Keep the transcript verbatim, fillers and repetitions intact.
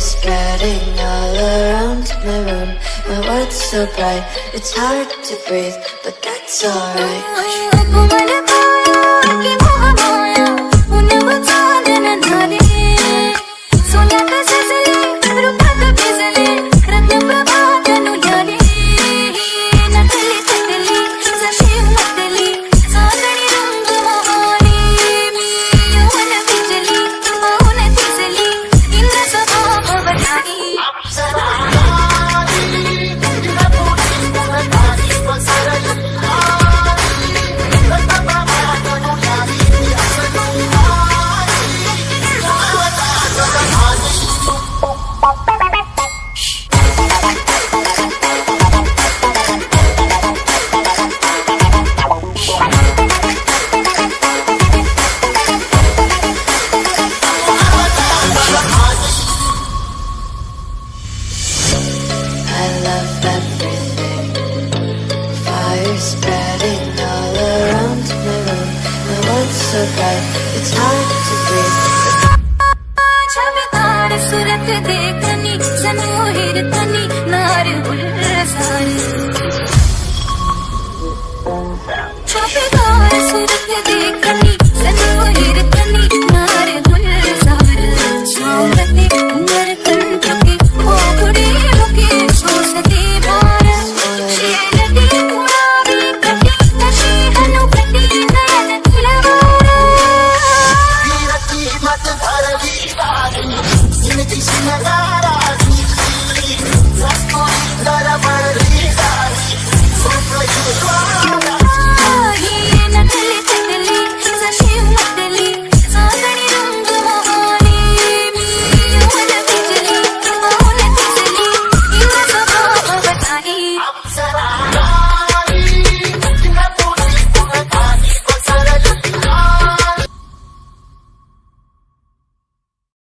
spreading all around my room. My world's so bright, it's hard to breathe, but that's alright. Tani, sanu hir tani, naar bul.